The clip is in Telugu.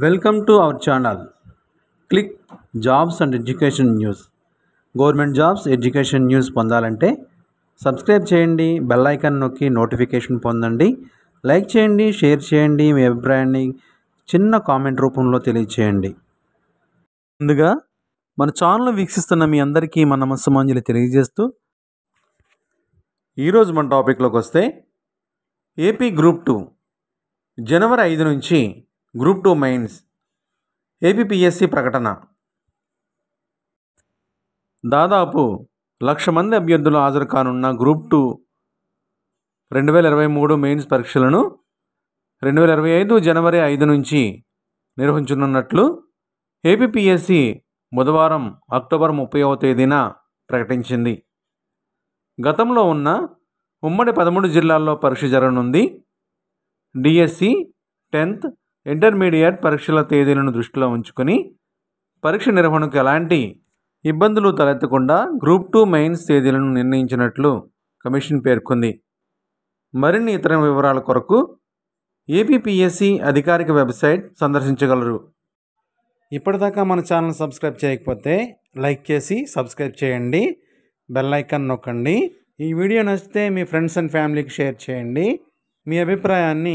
Welcome to our channel. Click Jobs and Education News. Government Jobs Education News పొందాలంటే సబ్స్క్రైబ్ చేయండి, బెల్ ఐకాన్ నొక్కి నోటిఫికేషన్ పొందండి, లైక్ చేయండి, షేర్ చేయండి, మీ అభిప్రాయాన్ని చిన్న కామెంట్ రూపంలో తెలియజేయండి. ముందుగా మన ఛానల్ వీక్షిస్తున్న మీ అందరికీ మన నమస్సుమాంజలి తెలియజేస్తూ ఈరోజు మన టాపిక్లోకి వస్తే ఏపీ గ్రూప్ 2 జనవరి 5 నుంచి గ్రూప్ 2 మెయిన్స్ ఏపీపీఎస్సీ ప్రకటన. దాదాపు 1,00,000 మంది అభ్యర్థులు హాజరు కానున్న గ్రూప్ 2 2023 మెయిన్స్ పరీక్షలను 2025 జనవరి 5 నుంచి నిర్వహించనున్నట్లు ఏపీపీఎస్సీ బుధవారం అక్టోబర్ 30వ తేదీన ప్రకటించింది. గతంలో ఉన్న ఉమ్మడి 13 జిల్లాల్లో పరీక్ష జరగనుంది. డిఎస్సి, 10th, ఇంటర్మీడియట్ పరీక్షల తేదీలను దృష్టిలో ఉంచుకొని పరీక్ష నిర్వహణకు ఎలాంటి ఇబ్బందులు తలెత్తకుండా గ్రూప్ 2 మెయిన్స్ తేదీలను నిర్ణయించినట్లు కమిషన్ పేర్కొంది. మరిన్ని ఇతర వివరాల కొరకు ఏపీపీఎస్సీ అధికారిక వెబ్సైట్ సందర్శించగలరు. ఇప్పటిదాకా మన ఛానల్ సబ్స్క్రైబ్ చేయకపోతే లైక్ చేసి సబ్స్క్రైబ్ చేయండి, బెల్ ఐకాన్ నొక్కండి. ఈ వీడియో నచ్చితే మీ ఫ్రెండ్స్ అండ్ ఫ్యామిలీకి షేర్ చేయండి. మీ అభిప్రాయాన్ని